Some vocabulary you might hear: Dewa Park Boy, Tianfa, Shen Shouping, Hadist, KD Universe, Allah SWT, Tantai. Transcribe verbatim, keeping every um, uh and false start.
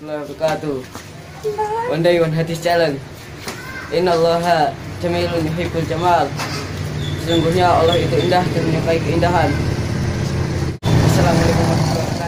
warahmatullahi wabarakatuh. One day one hadis challenge. Inna allaha jamilun yuhibbul jamal. Sesungguhnya Allah itu indah dan menyukai keindahan. Assalamualaikum warahmatullahi wabarakatuh.